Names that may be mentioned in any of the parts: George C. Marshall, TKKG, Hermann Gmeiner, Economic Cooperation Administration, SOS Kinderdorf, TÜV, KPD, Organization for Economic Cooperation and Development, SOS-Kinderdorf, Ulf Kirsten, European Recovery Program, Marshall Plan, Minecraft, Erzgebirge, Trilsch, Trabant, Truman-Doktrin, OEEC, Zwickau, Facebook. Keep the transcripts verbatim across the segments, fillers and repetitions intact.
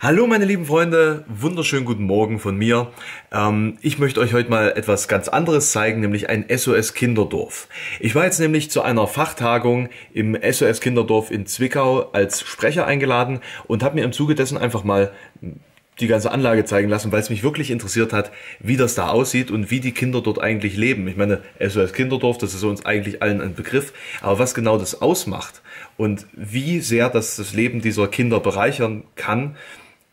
Hallo meine lieben Freunde, wunderschönen guten Morgen von mir. Ähm, ich möchte euch heute mal etwas ganz anderes zeigen, nämlich ein S O S-Kinderdorf. Ich war jetzt nämlich zu einer Fachtagung im S O S-Kinderdorf in Zwickau als Sprecher eingeladen und habe mir im Zuge dessen einfach mal die ganze Anlage zeigen lassen, weil es mich wirklich interessiert hat, wie das da aussieht und wie die Kinder dort eigentlich leben. Ich meine, S O S-Kinderdorf, das ist uns eigentlich allen ein Begriff, aber was genau das ausmacht und wie sehr das das Leben dieser Kinder bereichern kann,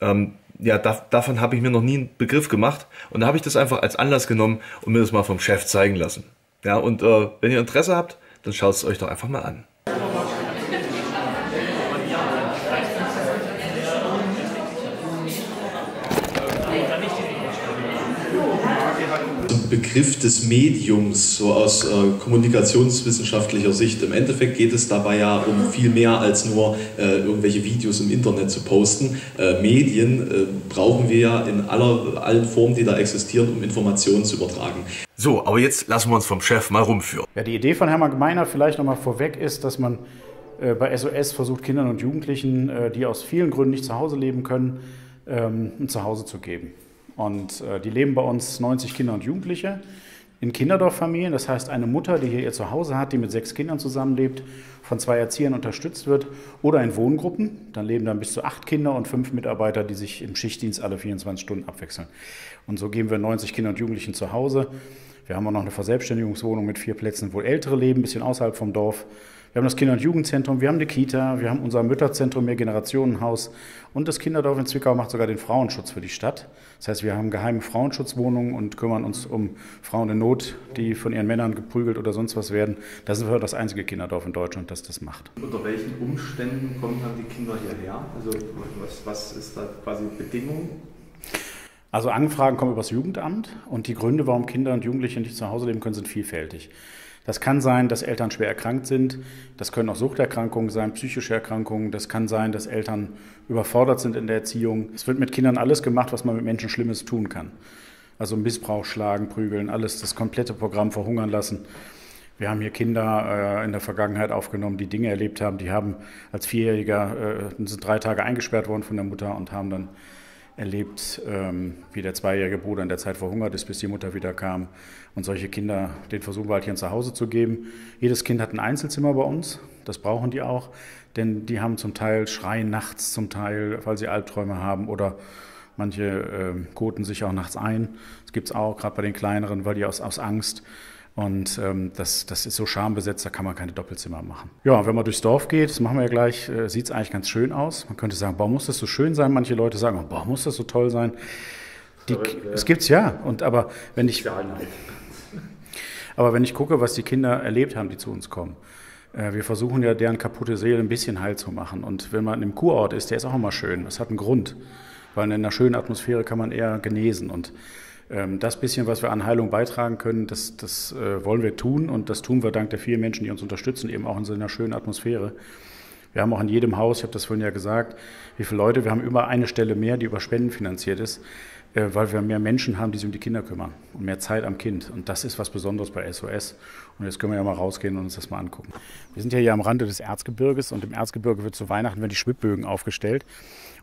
ähm, ja, da, davon habe ich mir noch nie einen Begriff gemacht und da habe ich das einfach als Anlass genommen und mir das mal vom Chef zeigen lassen. Ja, und äh, wenn ihr Interesse habt, dann schaut es euch doch einfach mal an. Begriff des Mediums, so aus äh, kommunikationswissenschaftlicher Sicht. Im Endeffekt geht es dabei ja um viel mehr als nur äh, irgendwelche Videos im Internet zu posten. Äh, Medien äh, brauchen wir ja in aller, allen Formen, die da existieren, um Informationen zu übertragen. So, aber jetzt lassen wir uns vom Chef mal rumführen. Ja, die Idee von Hermann Gmeiner vielleicht nochmal vorweg ist, dass man äh, bei S O S versucht, Kindern und Jugendlichen, äh, die aus vielen Gründen nicht zu Hause leben können, ähm, ein Zuhause zu geben. Und äh, die leben bei uns neunzig Kinder und Jugendliche in Kinderdorffamilien. Das heißt, eine Mutter, die hier ihr Zuhause hat, die mit sechs Kindern zusammenlebt, von zwei Erziehern unterstützt wird oder in Wohngruppen. Dann leben dann bis zu acht Kinder und fünf Mitarbeiter, die sich im Schichtdienst alle vierundzwanzig Stunden abwechseln. Und so geben wir neunzig Kinder und Jugendlichen zu Hause. Wir haben auch noch eine Verselbstständigungswohnung mit vier Plätzen, wo Ältere leben, ein bisschen außerhalb vom Dorf. Wir haben das Kinder- und Jugendzentrum, wir haben eine Kita, wir haben unser Mütterzentrum, Mehrgenerationenhaus und das Kinderdorf in Zwickau macht sogar den Frauenschutz für die Stadt. Das heißt, wir haben geheime Frauenschutzwohnungen und kümmern uns um Frauen in Not, die von ihren Männern geprügelt oder sonst was werden. Das ist das einzige Kinderdorf in Deutschland, das das macht. Unter welchen Umständen kommen dann die Kinder hierher? Also was, was ist da quasi Bedingung? Also Anfragen kommen über das Jugendamt und die Gründe, warum Kinder und Jugendliche nicht zu Hause leben können, sind vielfältig. Das kann sein, dass Eltern schwer erkrankt sind, das können auch Suchterkrankungen sein, psychische Erkrankungen, das kann sein, dass Eltern überfordert sind in der Erziehung. Es wird mit Kindern alles gemacht, was man mit Menschen Schlimmes tun kann. Also Missbrauch, Schlagen, Prügeln, alles, das komplette Programm, verhungern lassen. Wir haben hier Kinder äh, in der Vergangenheit aufgenommen, die Dinge erlebt haben. Die haben als Vierjähriger, äh, sind drei Tage eingesperrt worden von der Mutter und haben dann erlebt, ähm, wie der zweijährige Bruder in der Zeit verhungert ist, bis die Mutter wieder kam. Und solche Kinder, den versuchen wir halt hier ein Zuhause zu geben. Jedes Kind hat ein Einzelzimmer bei uns, das brauchen die auch, denn die haben zum Teil schreien nachts, zum Teil, weil sie Albträume haben oder manche ähm, koten sich auch nachts ein. Das gibt es auch, gerade bei den Kleineren, weil die aus, aus Angst. Und ähm, das, das ist so schambesetzt, da kann man keine Doppelzimmer machen. Ja, wenn man durchs Dorf geht, das machen wir ja gleich, äh, sieht es eigentlich ganz schön aus. Man könnte sagen, boah, muss das so schön sein? Manche Leute sagen, oh, boah, muss das so toll sein? Die, das gibt's ja. Und aber wenn ich, aber wenn ich gucke, was die Kinder erlebt haben, die zu uns kommen. Wir versuchen ja, deren kaputte Seele ein bisschen heil zu machen. Und wenn man im Kurort ist, der ist auch immer schön. Das hat einen Grund, weil in einer schönen Atmosphäre kann man eher genesen. Und das bisschen, was wir an Heilung beitragen können, das, das wollen wir tun und das tun wir dank der vielen Menschen, die uns unterstützen, eben auch in so einer schönen Atmosphäre. Wir haben auch in jedem Haus, ich habe das vorhin ja gesagt, wie viele Leute, wir haben immer eine Stelle mehr, die über Spenden finanziert ist, weil wir mehr Menschen haben, die sich um die Kinder kümmern und mehr Zeit am Kind. Und das ist was Besonderes bei S O S. Und jetzt können wir ja mal rausgehen und uns das mal angucken. Wir sind ja hier am Rande des Erzgebirges und im Erzgebirge wird zu Weihnachten werden die Schwibbögen aufgestellt.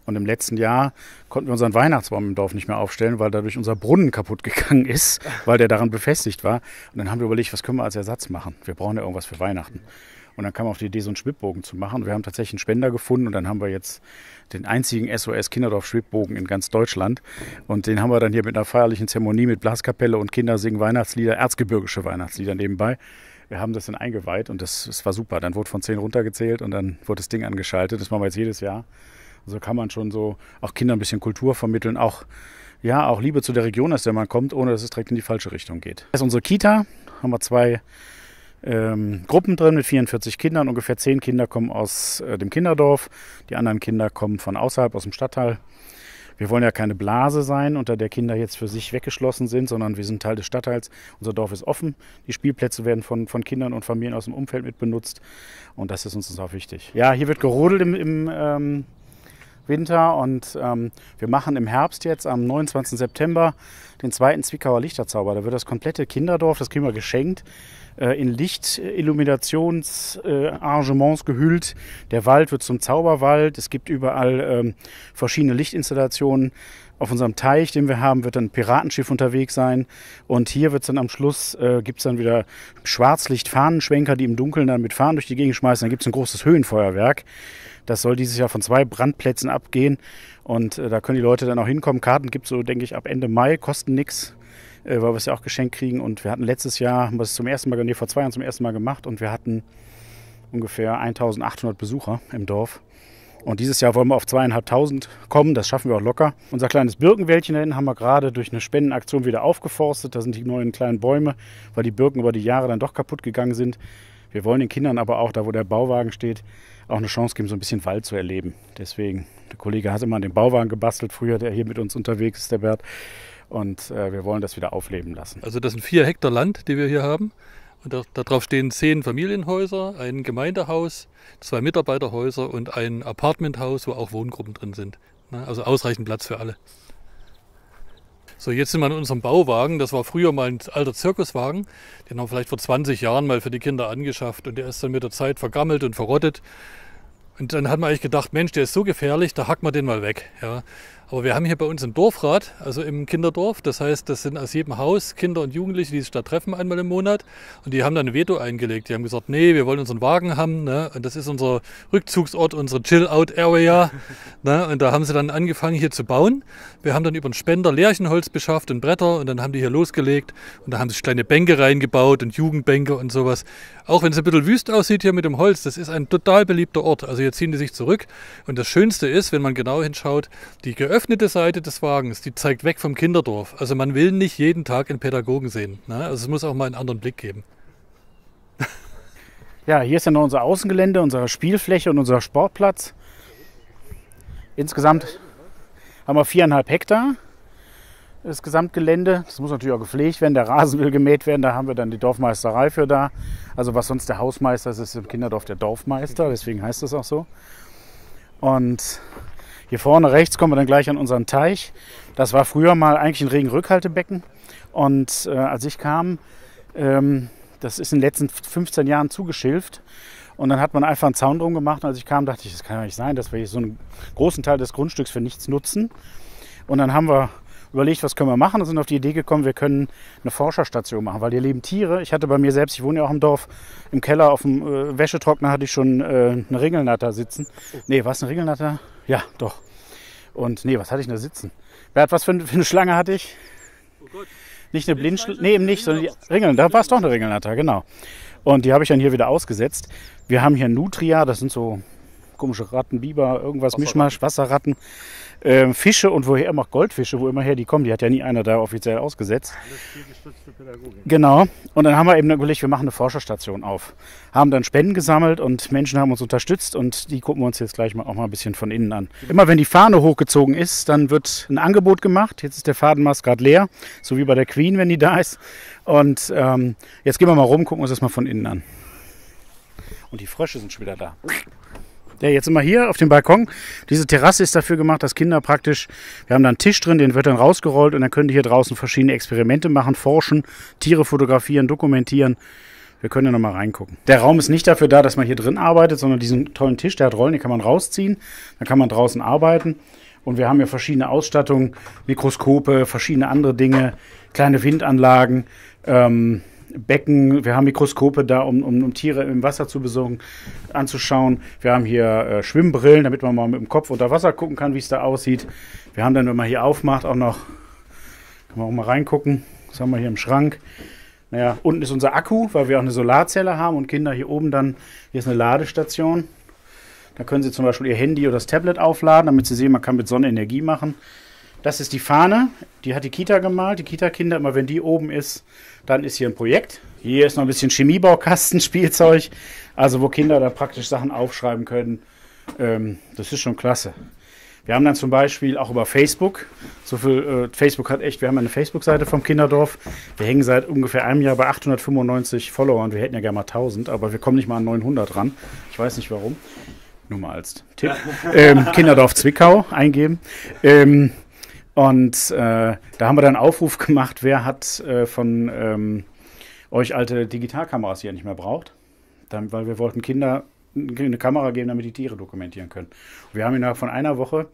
Und im letzten Jahr konnten wir unseren Weihnachtsbaum im Dorf nicht mehr aufstellen, weil dadurch unser Brunnen kaputt gegangen ist, weil der daran befestigt war. Und dann haben wir überlegt, was können wir als Ersatz machen? Wir brauchen ja irgendwas für Weihnachten. Und dann kam auf die Idee, so einen Schwibbogen zu machen. Und wir haben tatsächlich einen Spender gefunden und dann haben wir jetzt den einzigen S O S-Kinderdorf-Schwibbogen in ganz Deutschland. Und den haben wir dann hier mit einer feierlichen Zeremonie mit Blaskapelle und Kinder singen Weihnachtslieder, erzgebirgische Weihnachtslieder nebenbei. Wir haben das dann eingeweiht und das, das war super. Dann wurde von zehn runtergezählt und dann wurde das Ding angeschaltet. Das machen wir jetzt jedes Jahr. So kann man schon so auch Kindern ein bisschen Kultur vermitteln, auch, ja, auch Liebe zu der Region, aus der man kommt, ohne dass es direkt in die falsche Richtung geht. Das ist unsere Kita, haben wir zwei ähm, Gruppen drin mit vierundvierzig Kindern. Ungefähr zehn Kinder kommen aus äh, dem Kinderdorf, die anderen Kinder kommen von außerhalb, aus dem Stadtteil. Wir wollen ja keine Blase sein, unter der Kinder jetzt für sich weggeschlossen sind, sondern wir sind Teil des Stadtteils. Unser Dorf ist offen. Die Spielplätze werden von, von Kindern und Familien aus dem Umfeld mit benutzt. Und das ist uns auch wichtig. Ja, hier wird gerodelt im, im ähm, Winter und ähm, wir machen im Herbst jetzt am neunundzwanzigsten September den zweiten Zwickauer Lichterzauber. Da wird das komplette Kinderdorf, das kriegen wir geschenkt, äh, in Licht-Illuminations-Arrangements äh, gehüllt. Der Wald wird zum Zauberwald. Es gibt überall ähm, verschiedene Lichtinstallationen. Auf unserem Teich, den wir haben, wird dann ein Piratenschiff unterwegs sein. Und hier wird es dann am Schluss, äh, gibt es dann wieder Schwarzlicht-Fahnenschwenker, die im Dunkeln dann mit Fahnen durch die Gegend schmeißen. Dann gibt es ein großes Höhenfeuerwerk. Das soll dieses Jahr von zwei Brandplätzen abgehen. Und äh, da können die Leute dann auch hinkommen. Karten gibt es so, denke ich, ab Ende Mai, kosten nichts, äh, weil wir es ja auch geschenkt kriegen. Und wir hatten letztes Jahr, haben wir es zum ersten Mal, nee, vor zwei Jahren zum ersten Mal gemacht. Und wir hatten ungefähr eintausendachthundert Besucher im Dorf. Und dieses Jahr wollen wir auf zweieinhalbtausend kommen, das schaffen wir auch locker. Unser kleines Birkenwäldchen dahin haben wir gerade durch eine Spendenaktion wieder aufgeforstet. Da sind die neuen kleinen Bäume, weil die Birken über die Jahre dann doch kaputt gegangen sind. Wir wollen den Kindern aber auch, da wo der Bauwagen steht, auch eine Chance geben, so ein bisschen Wald zu erleben. Deswegen, der Kollege hat immer an den Bauwagen gebastelt früher, der hier mit uns unterwegs ist, der Bert. Und äh, wir wollen das wieder aufleben lassen. Also das sind vier Hektar Land, die wir hier haben. Und da, darauf stehen zehn Familienhäuser, ein Gemeindehaus, zwei Mitarbeiterhäuser und ein Apartmenthaus, wo auch Wohngruppen drin sind. Also ausreichend Platz für alle. So, jetzt sind wir in unserem Bauwagen. Das war früher mal ein alter Zirkuswagen. Den haben wir vielleicht vor zwanzig Jahren mal für die Kinder angeschafft. Und der ist dann mit der Zeit vergammelt und verrottet. Und dann hat man eigentlich gedacht, Mensch, der ist so gefährlich, da hackt man den mal weg. Ja. Aber wir haben hier bei uns im Dorfrat, also im Kinderdorf, das heißt, das sind aus jedem Haus Kinder und Jugendliche, die sich da treffen einmal im Monat. Und die haben dann ein Veto eingelegt. Die haben gesagt, nee, wir wollen unseren Wagen haben. Ne? Und das ist unser Rückzugsort, unsere Chill-Out-Area. Ne? Und da haben sie dann angefangen hier zu bauen. Wir haben dann über einen Spender Lärchenholz beschafft und Bretter. Und dann haben die hier losgelegt. Und da haben sich kleine Bänke reingebaut und Jugendbänke und sowas. Auch wenn es ein bisschen wüst aussieht hier mit dem Holz, das ist ein total beliebter Ort. Also hier ziehen die sich zurück. Und das Schönste ist, wenn man genau hinschaut, die geöffnete Die öffnete Seite des Wagens, die zeigt weg vom Kinderdorf. Also man will nicht jeden Tag einen Pädagogen sehen. Ne? Also es muss auch mal einen anderen Blick geben. Ja, hier ist ja noch unser Außengelände, unsere Spielfläche und unser Sportplatz. Insgesamt haben wir viereinhalb Hektar das Gesamtgelände. Das muss natürlich auch gepflegt werden, der Rasen will gemäht werden, da haben wir dann die Dorfmeisterei für da. Also was sonst der Hausmeister ist, ist im Kinderdorf der Dorfmeister, deswegen heißt das auch so. Und hier vorne rechts kommen wir dann gleich an unseren Teich. Das war früher mal eigentlich ein Regenrückhaltebecken. Und äh, als ich kam, ähm, das ist in den letzten fünfzehn Jahren zugeschilft. Und dann hat man einfach einen Zaun drum gemacht. Und als ich kam, dachte ich, das kann ja nicht sein, dass wir hier so einen großen Teil des Grundstücks für nichts nutzen. Und dann haben wir überlegt, was können wir machen. Und sind auf die Idee gekommen, wir können eine Forscherstation machen, weil hier leben Tiere. Ich hatte bei mir selbst, ich wohne ja auch im Dorf, im Keller auf dem äh, Wäschetrockner hatte ich schon äh, eine Ringelnatter sitzen. Nee, was, eine Ringelnatter? Ja, doch. Und nee, was hatte ich denn da sitzen? Bert, was für eine, für eine Schlange hatte ich? Oh Gott. Nicht eine Blindschlange? Nee, eben nicht, sondern die Ringeln. Da war es doch eine Ringelnatter, genau. Und die habe ich dann hier wieder ausgesetzt. Wir haben hier Nutria, das sind so komische Ratten, Biber, irgendwas, Wasserratten. Mischmasch, Wasserratten. Äh, Fische und woher immer, Goldfische, wo immer her die kommen, die hat ja nie einer da offiziell ausgesetzt. Alles viel gestützte Pädagogik. Genau. Und dann haben wir eben überlegt, wir machen eine Forscherstation auf. Haben dann Spenden gesammelt und Menschen haben uns unterstützt und die gucken wir uns jetzt gleich mal auch mal ein bisschen von innen an. Immer wenn die Fahne hochgezogen ist, dann wird ein Angebot gemacht. Jetzt ist der Fadenmast gerade leer, so wie bei der Queen, wenn die da ist. Und ähm, jetzt gehen wir mal rum, gucken uns das mal von innen an. Und die Frösche sind schon wieder da. Ja, jetzt sind wir hier auf dem Balkon. Diese Terrasse ist dafür gemacht, dass Kinder praktisch, wir haben da einen Tisch drin, den wird dann rausgerollt und dann können die hier draußen verschiedene Experimente machen, forschen, Tiere fotografieren, dokumentieren. Wir können ja noch mal reingucken. Der Raum ist nicht dafür da, dass man hier drin arbeitet, sondern diesen tollen Tisch, der hat Rollen, den kann man rausziehen, dann kann man draußen arbeiten. Und wir haben hier verschiedene Ausstattungen, Mikroskope, verschiedene andere Dinge, kleine Windanlagen, ähm, Becken, wir haben Mikroskope da, um, um, um Tiere im Wasser zu besorgen, anzuschauen. Wir haben hier äh, Schwimmbrillen, damit man mal mit dem Kopf unter Wasser gucken kann, wie es da aussieht. Wir haben dann, wenn man hier aufmacht, auch noch, kann man auch mal reingucken, was haben wir hier im Schrank. Naja, unten ist unser Akku, weil wir auch eine Solarzelle haben und Kinder hier oben dann, hier ist eine Ladestation. Da können sie zum Beispiel ihr Handy oder das Tablet aufladen, damit sie sehen, man kann mit Sonne Energie machen. Das ist die Fahne, die hat die Kita gemalt, die Kita-Kinder, immer wenn die oben ist, dann ist hier ein Projekt. Hier ist noch ein bisschen Chemiebaukasten, Spielzeug, also wo Kinder dann praktisch Sachen aufschreiben können. Ähm, das ist schon klasse. Wir haben dann zum Beispiel auch über Facebook, so viel, äh, Facebook hat echt, wir haben eine Facebook-Seite vom Kinderdorf, wir hängen seit ungefähr einem Jahr bei achthundertfünfundneunzig Followern, wir hätten ja gerne mal tausend, aber wir kommen nicht mal an neunhundert ran, ich weiß nicht warum. nur mal als Tipp, ähm, Kinderdorf Zwickau eingeben. Ähm, und äh, da haben wir dann einen Aufruf gemacht, wer hat äh, von ähm, euch alte Digitalkameras hier nicht mehr braucht, dann, weil wir wollten Kinder eine Kamera geben, damit die Tiere dokumentieren können. Und wir haben innerhalb von einer Woche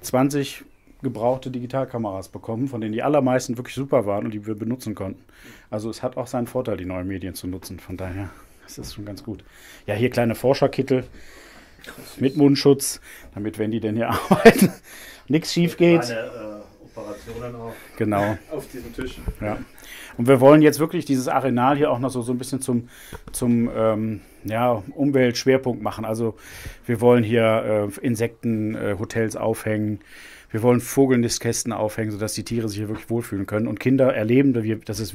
zwanzig gebrauchte Digitalkameras bekommen, von denen die allermeisten wirklich super waren und die wir benutzen konnten. Also es hat auch seinen Vorteil, die neuen Medien zu nutzen. Von daher, das ist schon ganz gut. Ja, hier kleine Forscherkittel mit Mundschutz, damit, wenn die denn hier arbeiten, nichts schief geht. Meine, äh, Operationen auch. Genau. Auf diesem Tisch. Ja. Und wir wollen jetzt wirklich dieses Arenal hier auch noch so, so ein bisschen zum, zum ähm, ja, Umweltschwerpunkt machen. Also wir wollen hier äh, Insektenhotels äh, aufhängen. Wir wollen Vogelnistkästen aufhängen, sodass die Tiere sich hier wirklich wohlfühlen können. Und Kinder erleben, dass es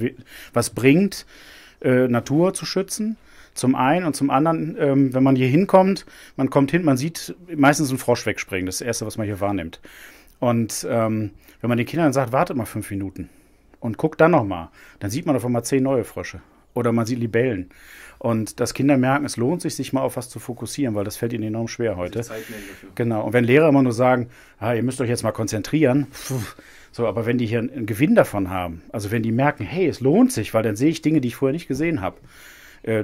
was bringt, äh, Natur zu schützen. Zum einen und zum anderen, ähm, wenn man hier hinkommt, man kommt hin, man sieht meistens einen Frosch wegspringen. Das ist das Erste, was man hier wahrnimmt. Und ähm, wenn man den Kindern sagt, wartet mal fünf Minuten und guckt dann nochmal, dann sieht man davon mal zehn neue Frösche. Oder man sieht Libellen. Und dass Kinder merken, es lohnt sich, sich mal auf was zu fokussieren, weil das fällt ihnen enorm schwer heute. Zeit nehmen dafür. Genau. Und wenn Lehrer immer nur sagen, ah, ihr müsst euch jetzt mal konzentrieren, pff, so, aber wenn die hier einen Gewinn davon haben, also wenn die merken, hey, es lohnt sich, weil dann sehe ich Dinge, die ich vorher nicht gesehen habe.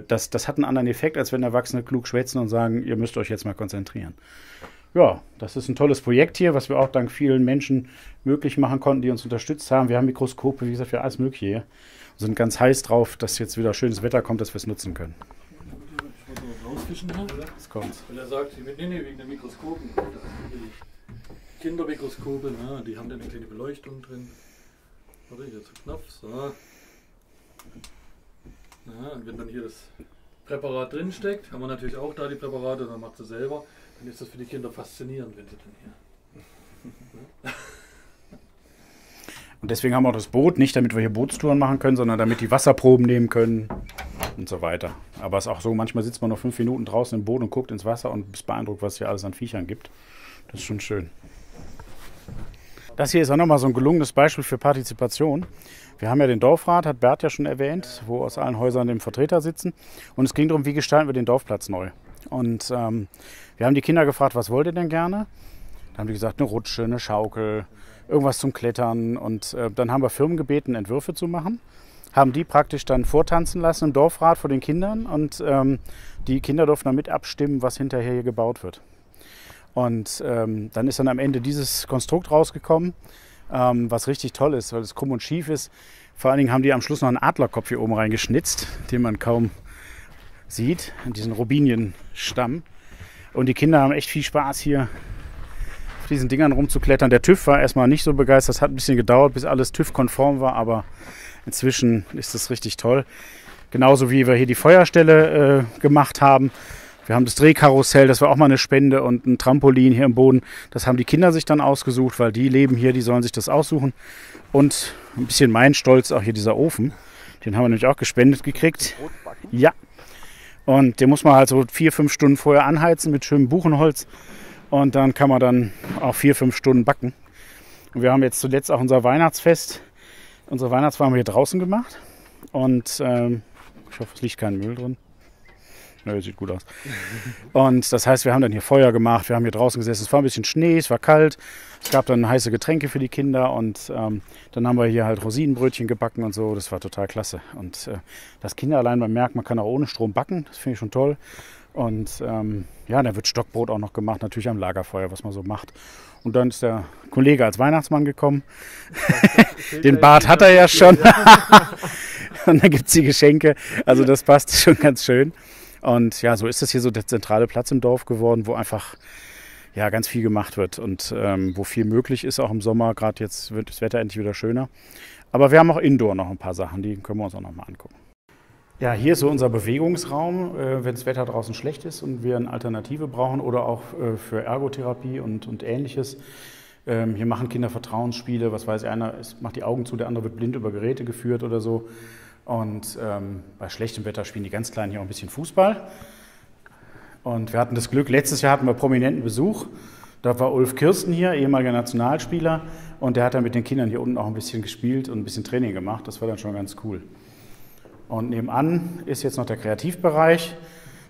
Das, das hat einen anderen Effekt, als wenn Erwachsene klug schwätzen und sagen, ihr müsst euch jetzt mal konzentrieren. Ja, das ist ein tolles Projekt hier, was wir auch dank vielen Menschen möglich machen konnten, die uns unterstützt haben. Wir haben Mikroskope, wie gesagt, für alles Mögliche hier. Wir sind ganz heiß drauf, dass jetzt wieder schönes Wetter kommt, dass wir es nutzen können. Ich wollte mal rausfischen, oder? Das kommt. Weil er sagt, nee, nee, wegen den Mikroskopen. Kindermikroskope, na, die haben da eine kleine Beleuchtung drin. Warte, hier zu knapp, so. Na, und wenn dann hier das Präparat drin steckt, haben wir natürlich auch da die Präparate, dann macht sie selber. Dann ist das für die Kinder faszinierend, wenn sie dann hier. Und deswegen haben wir auch das Boot, nicht damit wir hier Bootstouren machen können, sondern damit die Wasserproben nehmen können und so weiter. Aber es ist auch so, manchmal sitzt man noch fünf Minuten draußen im Boot und guckt ins Wasser und ist beeindruckt, was es hier alles an Viechern gibt. Das ist schon schön. Das hier ist auch nochmal so ein gelungenes Beispiel für Partizipation. Wir haben ja den Dorfrat, hat Bert ja schon erwähnt, wo aus allen Häusern eben Vertreter sitzen. Und es ging darum, wie gestalten wir den Dorfplatz neu. Und ähm, wir haben die Kinder gefragt, was wollt ihr denn gerne? Dann haben die gesagt, eine Rutsche, eine Schaukel, irgendwas zum Klettern. Und äh, dann haben wir Firmen gebeten, Entwürfe zu machen. Haben die praktisch dann vortanzen lassen im Dorfrat vor den Kindern. Und ähm, die Kinder durften dann mit abstimmen, was hinterher hier gebaut wird. Und ähm, dann ist dann am Ende dieses Konstrukt rausgekommen, ähm, was richtig toll ist, weil es krumm und schief ist. Vor allen Dingen haben die am Schluss noch einen Adlerkopf hier oben reingeschnitzt, den man kaum sieht, diesen Robinienstamm. Und die Kinder haben echt viel Spaß hier auf diesen Dingern rumzuklettern. Der TÜV war erstmal nicht so begeistert, es hat ein bisschen gedauert, bis alles TÜV-konform war, aber inzwischen ist das richtig toll. Genauso wie wir hier die Feuerstelle äh, gemacht haben. Wir haben das Drehkarussell, das war auch mal eine Spende, und ein Trampolin hier im Boden. Das haben die Kinder sich dann ausgesucht, weil die leben hier, die sollen sich das aussuchen. Und ein bisschen mein Stolz auch hier dieser Ofen. Den haben wir nämlich auch gespendet gekriegt. Ja. Und den muss man halt so vier, fünf Stunden vorher anheizen mit schönem Buchenholz. Und dann kann man dann auch vier, fünf Stunden backen. Und wir haben jetzt zuletzt auch unser Weihnachtsfest, unsere Weihnachtsfeier haben wir hier draußen gemacht. Und ähm, ich hoffe, es liegt kein Müll drin. Nö, sieht gut aus. Und das heißt, wir haben dann hier Feuer gemacht, wir haben hier draußen gesessen. Es war ein bisschen Schnee, es war kalt. Es gab dann heiße Getränke für die Kinder und ähm, dann haben wir hier halt Rosinenbrötchen gebacken und so. Das war total klasse. Und äh, dass Kinder allein mal merken, man kann auch ohne Strom backen, das finde ich schon toll. Und ähm, ja, dann wird Stockbrot auch noch gemacht, natürlich am Lagerfeuer, was man so macht. Und dann ist der Kollege als Weihnachtsmann gekommen. Den Bart hat er ja schon. Und dann gibt es die Geschenke. Also das passt schon ganz schön. Und ja, so ist das hier so der zentrale Platz im Dorf geworden, wo einfach ja, ganz viel gemacht wird und ähm, wo viel möglich ist, auch im Sommer. Gerade jetzt wird das Wetter endlich wieder schöner. Aber wir haben auch Indoor noch ein paar Sachen, die können wir uns auch noch mal angucken. Ja, hier ist so unser Bewegungsraum, äh, wenn das Wetter draußen schlecht ist und wir eine Alternative brauchen oder auch äh, für Ergotherapie und, und Ähnliches. Ähm, hier machen Kinder Vertrauensspiele, was weiß ich, einer macht die Augen zu, der andere wird blind über Geräte geführt oder so. Und ähm, bei schlechtem Wetter spielen die ganz Kleinen hier auch ein bisschen Fußball. Und wir hatten das Glück, letztes Jahr hatten wir prominenten Besuch. Da war Ulf Kirsten hier, ehemaliger Nationalspieler. Und der hat dann mit den Kindern hier unten auch ein bisschen gespielt und ein bisschen Training gemacht. Das war dann schon ganz cool. Und nebenan ist jetzt noch der Kreativbereich.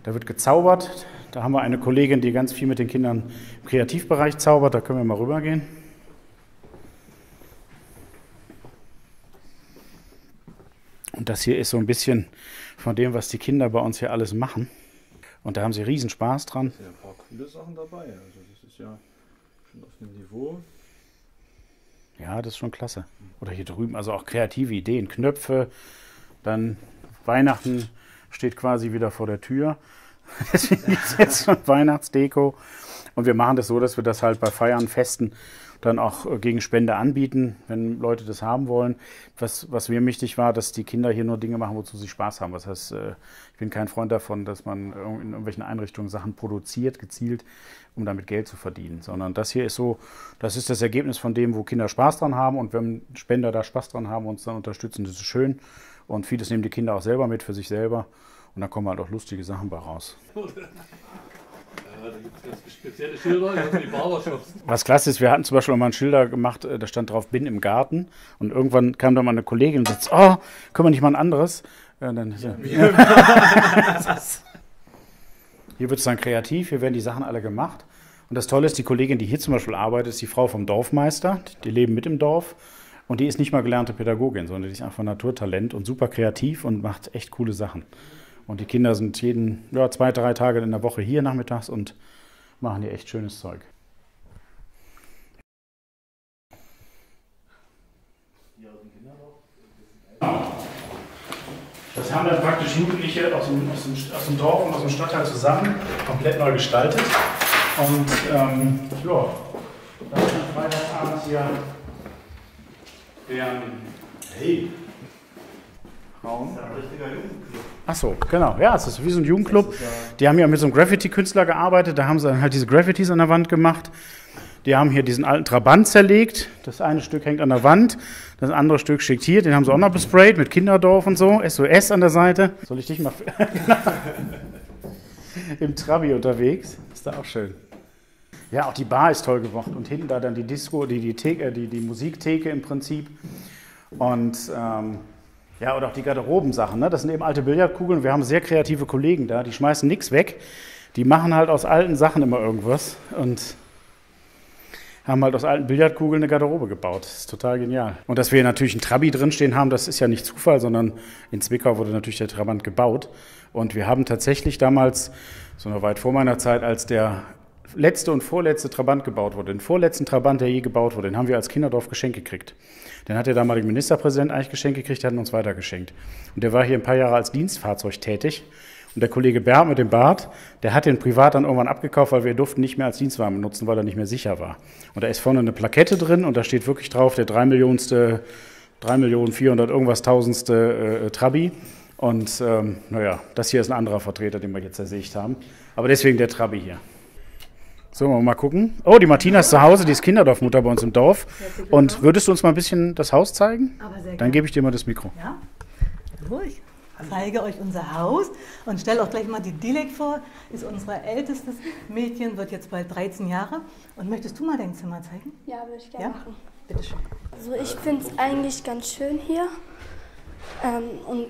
Da wird gezaubert. Da haben wir eine Kollegin, die ganz viel mit den Kindern im Kreativbereich zaubert. Da können wir mal rübergehen. Und das hier ist so ein bisschen von dem, was die Kinder bei uns hier alles machen. Und da haben sie riesen Spaß dran. Da sind ja ein paar coole Sachen dabei. Also das ist ja schon auf dem Niveau. Ja, das ist schon klasse. Oder hier drüben, also auch kreative Ideen, Knöpfe. Dann Weihnachten steht quasi wieder vor der Tür. Deswegen ist jetzt schon Weihnachtsdeko. Und wir machen das so, dass wir das halt bei Feiern, Festen dann auch gegen Spende anbieten, wenn Leute das haben wollen. Was, was mir wichtig war, dass die Kinder hier nur Dinge machen, wozu sie Spaß haben. Das heißt, ich bin kein Freund davon, dass man in irgendwelchen Einrichtungen Sachen produziert, gezielt, um damit Geld zu verdienen. Sondern das hier ist so, das ist das Ergebnis von dem, wo Kinder Spaß dran haben. Und wenn Spender da Spaß dran haben und uns dann unterstützen, das ist schön. Und vieles nehmen die Kinder auch selber mit, für sich selber. Und da kommen halt auch lustige Sachen bei raus. Da gibt es ganz spezielle Schilder, also die Barbershops. Was klasse ist, wir hatten zum Beispiel auch mal einen Schilder gemacht, da stand drauf, bin im Garten. Und irgendwann kam da mal eine Kollegin und sagte, oh, können wir nicht mal ein anderes? Und dann, ja, ja. Hier wird es dann kreativ, hier werden die Sachen alle gemacht. Und das Tolle ist, die Kollegin, die hier zum Beispiel arbeitet, ist die Frau vom Dorfmeister. Die leben mit im Dorf. Und die ist nicht mal gelernte Pädagogin, sondern die ist einfach Naturtalent und super kreativ und macht echt coole Sachen. Und die Kinder sind jeden, ja, zwei, drei Tage in der Woche hier nachmittags und machen hier echt schönes Zeug. Das haben dann praktisch Jugendliche aus dem, aus dem, aus dem Dorf und aus dem Stadtteil zusammen komplett neu gestaltet. Und ähm, ja, das ist am Freitagabend hier der hey. Raum. Das ist ein richtiger Jugendclub. Ach so, genau. Ja, es ist wie so ein Jugendclub. Die haben ja mit so einem Graffiti-Künstler gearbeitet. Da haben sie dann halt diese Graffitis an der Wand gemacht. Die haben hier diesen alten Trabant zerlegt. Das eine Stück hängt an der Wand. Das andere Stück schickt hier. Den haben sie auch noch besprayt mit Kinderdorf und so. S O S an der Seite. Soll ich dich mal... Im Trabi unterwegs. Ist da auch schön. Ja, auch die Bar ist toll geworden. Und hinten da dann die Disco, die, die, Theke, die, die Musiktheke im Prinzip. Und... Ähm, ja, oder auch die Garderobensachen, ne? Das sind eben alte Billardkugeln. Wir haben sehr kreative Kollegen da, die schmeißen nichts weg. Die machen halt aus alten Sachen immer irgendwas und haben halt aus alten Billardkugeln eine Garderobe gebaut. Das ist total genial. Und dass wir natürlich einen Trabi drinstehen haben, das ist ja nicht Zufall, sondern in Zwickau wurde natürlich der Trabant gebaut. Und wir haben tatsächlich damals, so noch weit vor meiner Zeit, als der letzte und vorletzte Trabant gebaut wurde, den vorletzten Trabant, der je gebaut wurde, den haben wir als Kinderdorf geschenkt gekriegt. Den hat der damalige Ministerpräsident eigentlich geschenkt gekriegt, der hat uns weitergeschenkt. Und der war hier ein paar Jahre als Dienstfahrzeug tätig. Und der Kollege Bernd mit dem Bart, der hat den privat dann irgendwann abgekauft, weil wir durften nicht mehr als Dienstwagen benutzen, weil er nicht mehr sicher war. Und da ist vorne eine Plakette drin und da steht wirklich drauf, der drei Millionenste, drei Millionen vierhundert irgendwas tausendste äh, Trabi. Und ähm, naja, das hier ist ein anderer Vertreter, den wir jetzt ersägt haben. Aber deswegen der Trabi hier. So, mal gucken. Oh, die Martina ist zu Hause, die ist Kinderdorfmutter bei uns im Dorf. Und würdest du uns mal ein bisschen das Haus zeigen? Aber sehr gerne. Dann gebe ich dir mal das Mikro. Ja, ruhig. Ich zeige euch unser Haus und stelle auch gleich mal die Dilek vor. Ist unser ältestes Mädchen, wird jetzt bald dreizehn Jahre. Und möchtest du mal dein Zimmer zeigen? Ja, würde ich gerne ja? machen. Bitte schön. Also ich finde es eigentlich ganz schön hier. Ähm, und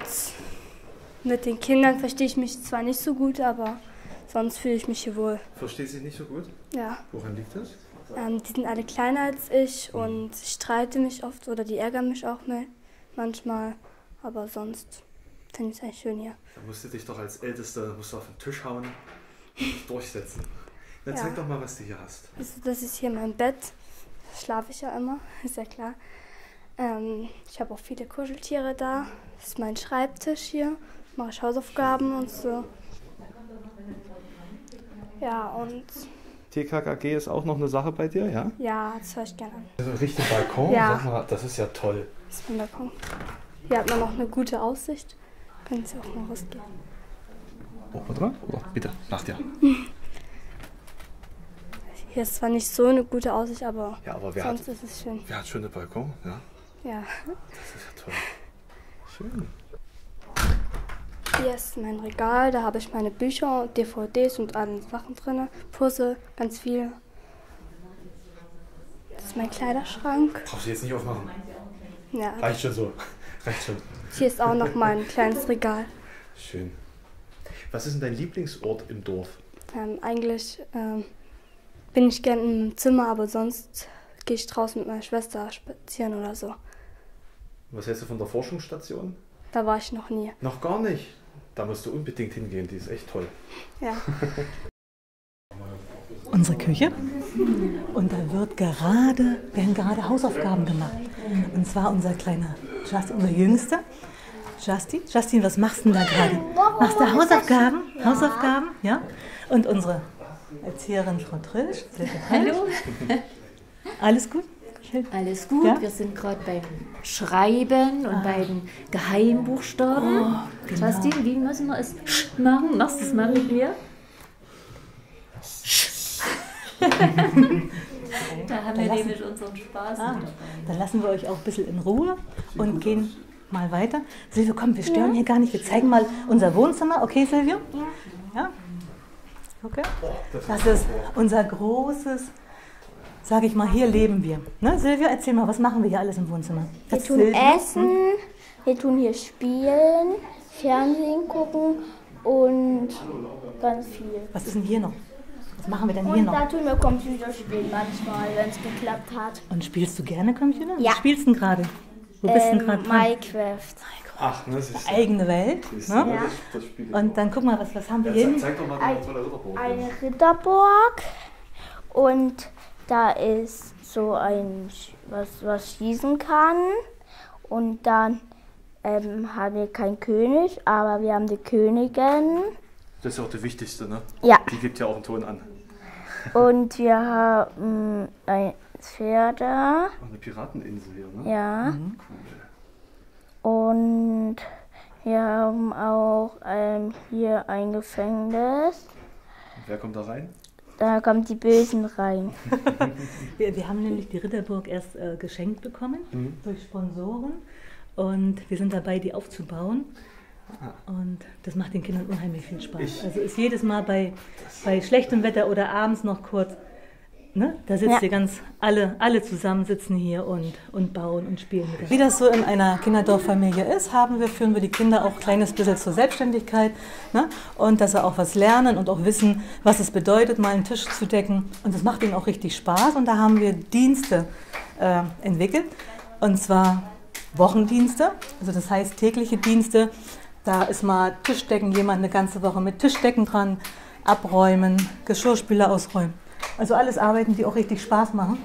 mit den Kindern verstehe ich mich zwar nicht so gut, aber... sonst fühle ich mich hier wohl. Verstehst du dich nicht so gut? Ja. Woran liegt das? Ähm, die sind alle kleiner als ich und ich streite mich oft oder die ärgern mich auch mehr, manchmal. Aber sonst finde ich es eigentlich schön hier. Da musst du dich doch als Ältester musst du auf den Tisch hauen und durchsetzen. Dann ja. Zeig doch mal, was du hier hast. Das ist hier mein Bett. Da schlafe ich ja immer, ist ja klar. Ähm, ich habe auch viele Kuscheltiere da. Das ist mein Schreibtisch hier. Mache ich Hausaufgaben und so. Ja, und... T K K G ist auch noch eine Sache bei dir, ja? Ja, das höre ich gerne an. Also ein richtiger Balkon, ja. Sag mal, das ist ja toll. Das ist mein Balkon. Hier hat man noch eine gute Aussicht. Können Sie auch mal rausgehen. Hoch mal dran? Oh, bitte, nach dir. Hier ist zwar nicht so eine gute Aussicht, aber, ja, aber sonst hat, ist es schön. Wer hat schöne Balkon, ja? Ja. Das ist ja toll. Schön. Hier ist mein Regal, da habe ich meine Bücher, D V Ds und alle Sachen drin, Puzzle, ganz viel. Das ist mein Kleiderschrank. Brauchst du jetzt nicht aufmachen? Ja. Reicht schon so. Reicht schon. Hier ist auch noch mein kleines Regal. Schön. Was ist denn dein Lieblingsort im Dorf? insofern eigentlich äh, bin ich gerne im Zimmer, aber sonst gehe ich draußen mit meiner Schwester spazieren oder so. Was hältst du von der Forschungsstation? Da war ich noch nie. Noch gar nicht? Da musst du unbedingt hingehen, die ist echt toll. Ja. Unsere Küche. Und da wird gerade, werden gerade Hausaufgaben gemacht. Und zwar unser kleiner, Justin, unser Jüngster. Justin, Justin, was machst du denn da gerade? Machst du Hausaufgaben? Hausaufgaben, ja? Und unsere Erzieherin Frau Trilsch. Hallo. Alles gut? Alles gut, ja? Wir sind gerade beim Schreiben und ah. bei den Geheimbuchstaben. Oh, genau. Justin, wie müssen wir es machen? Machst du es mal mit mir? Da haben wir nämlich unseren Spaß. Ah, dann lassen wir euch auch ein bisschen in Ruhe und gehen mal weiter. Silvio, komm, wir stören ja. hier gar nicht. Wir zeigen mal unser Wohnzimmer. Okay, Silvio? Ja. ja. Okay. Das ist unser großes, sage ich mal, hier leben wir. Ne, Silvio, erzähl mal, was machen wir hier alles im Wohnzimmer? Wir tun Silvio. Essen, wir tun hier spielen, Fernsehen gucken und ganz viel. Was ist denn hier noch? Was machen wir denn hier noch? Und da tun wir Computer spielen manchmal, wenn es geklappt hat. Und spielst du gerne Computer? Ja. Was spielst du denn gerade? Wo bist ähm, du denn gerade? Minecraft. Ach, ne, das ist eine eigene Welt. Das ist ne? ja. das, das und dann guck mal, was, was haben wir ja, hier? Zeig doch mal eine, eine Ritterburg. Und da ist so ein, was, was schießen kann. Und dann ähm, haben wir keinen König, aber wir haben die Königin. Das ist ja auch die wichtigste, ne? Ja. Die gibt ja auch einen Ton an. Und wir haben ein Pferde. Eine Pirateninsel hier, ne? Ja. Mhm. Cool. Und wir haben auch ähm, hier ein Gefängnis. Und wer kommt da rein? Da kommen die Bösen rein. wir, wir haben nämlich die Ritterburg erst äh, geschenkt bekommen mhm. durch Sponsoren. Und wir sind dabei, die aufzubauen. Und das macht den Kindern unheimlich viel Spaß. Ich also ist jedes Mal bei, bei schlechtem Wetter oder abends noch kurz, ne? Da sitzt ja. ihr ganz, alle, alle zusammen sitzen hier und, und bauen und spielen. Mit Wie das so in einer Kinderdorffamilie ist, haben wir, führen wir die Kinder auch ein kleines bisschen zur Selbstständigkeit. Ne? Und dass sie auch was lernen und auch wissen, was es bedeutet, mal einen Tisch zu decken. Und das macht ihnen auch richtig Spaß. Und da haben wir Dienste äh, entwickelt. Und zwar Wochendienste, also das heißt tägliche Dienste. Da ist mal Tischdecken, jemand eine ganze Woche mit Tischdecken dran, abräumen, Geschirrspüler ausräumen. Also alles Arbeiten, die auch richtig Spaß machen.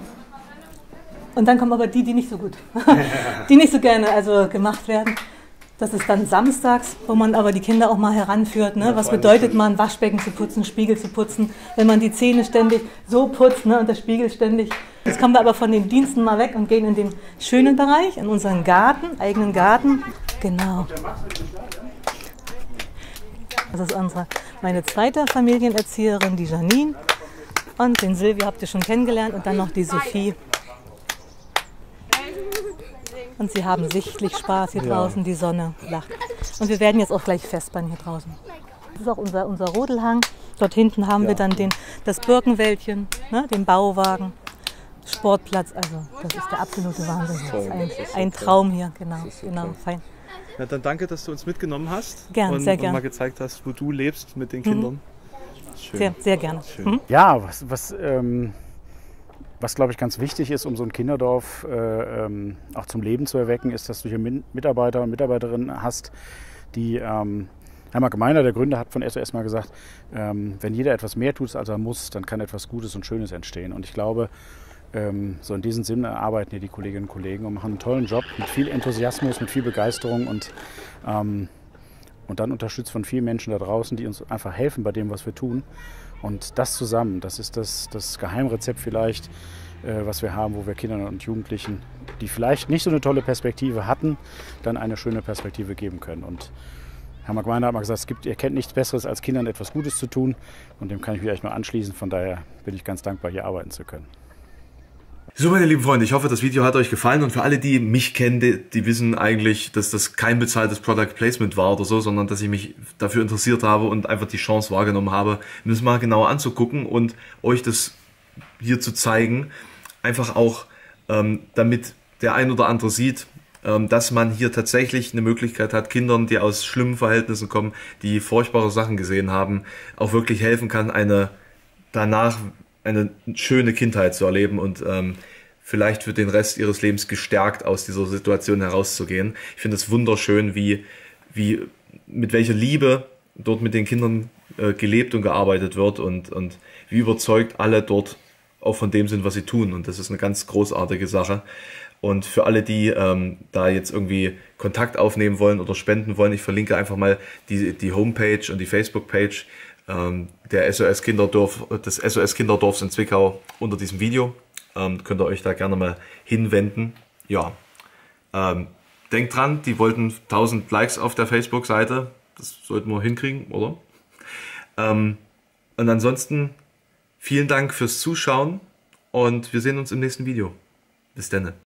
Und dann kommen aber die, die nicht so gut, die nicht so gerne also gemacht werden. Das ist dann samstags, wo man aber die Kinder auch mal heranführt. Ne? Was bedeutet man, Waschbecken zu putzen, Spiegel zu putzen, wenn man die Zähne ständig so putzt ne? und der Spiegel ständig. Jetzt kommen wir aber von den Diensten mal weg und gehen in den schönen Bereich, in unseren Garten, eigenen Garten. Genau. Das ist unsere, meine zweite Familienerzieherin, die Janine. Und den Silvio habt ihr schon kennengelernt und dann noch die Sophie. Und sie haben sichtlich Spaß hier draußen, ja. die Sonne lacht. Und wir werden jetzt auch gleich festbaren hier draußen. Das ist auch unser, unser Rodelhang. Dort hinten haben ja. wir dann den, das Birkenwäldchen, ne, den Bauwagen, Sportplatz. Also das ist der absolute Wahnsinn. Das ist ein, ein Traum hier, genau. genau fein. Ja, dann danke, dass du uns mitgenommen hast gern, und, sehr gern. und mal gezeigt hast, wo du lebst mit den Kindern. Mhm. Schön. Sehr, sehr gerne. Schön. Mhm. Ja, was, was, ähm, was glaube ich ganz wichtig ist, um so ein Kinderdorf äh, ähm, auch zum Leben zu erwecken, ist, dass du hier Min Mitarbeiter und Mitarbeiterinnen hast, die, ähm, Hermann Gmeiner, der Gründer, hat von S O S mal gesagt, ähm, wenn jeder etwas mehr tut, als er muss, dann kann etwas Gutes und Schönes entstehen. Und ich glaube, so in diesem Sinne arbeiten hier die Kolleginnen und Kollegen und machen einen tollen Job mit viel Enthusiasmus, mit viel Begeisterung und, ähm, und dann unterstützt von vielen Menschen da draußen, die uns einfach helfen bei dem, was wir tun. Und das zusammen, das ist das, das Geheimrezept vielleicht, äh, was wir haben, wo wir Kindern und Jugendlichen, die vielleicht nicht so eine tolle Perspektive hatten, dann eine schöne Perspektive geben können. Und Hermann Gmeiner hat mal gesagt, es gibt, ihr kennt nichts Besseres, als Kindern etwas Gutes zu tun. Und dem kann ich mich eigentlich nur anschließen. Von daher bin ich ganz dankbar, hier arbeiten zu können. So, meine lieben Freunde, ich hoffe, das Video hat euch gefallen und für alle, die mich kennen, die, die wissen eigentlich, dass das kein bezahltes Product Placement war oder so, sondern dass ich mich dafür interessiert habe und einfach die Chance wahrgenommen habe, mir das mal genauer anzugucken und euch das hier zu zeigen, einfach auch, ähm, damit der ein oder andere sieht, dass man hier tatsächlich eine Möglichkeit hat, Kindern, die aus schlimmen Verhältnissen kommen, die furchtbare Sachen gesehen haben, auch wirklich helfen kann, eine danach eine schöne Kindheit zu erleben und ähm, vielleicht für den Rest ihres Lebens gestärkt aus dieser Situation herauszugehen. Ich finde es wunderschön, wie, wie mit welcher Liebe dort mit den Kindern äh, gelebt und gearbeitet wird und, und wie überzeugt alle dort auch von dem sind, was sie tun. Und das ist eine ganz großartige Sache. Und für alle, die ähm, da jetzt irgendwie Kontakt aufnehmen wollen oder spenden wollen, ich verlinke einfach mal die, die Homepage und die Facebook-Page ähm, der S O S-Kinderdorf, des S O S-Kinderdorfs in Zwickau unter diesem Video. Ähm, könnt ihr euch da gerne mal hinwenden. Ja, ähm, denkt dran, die wollten tausend Likes auf der Facebook-Seite. Das sollten wir hinkriegen, oder? Ähm, und ansonsten vielen Dank fürs Zuschauen und wir sehen uns im nächsten Video. Bis dann.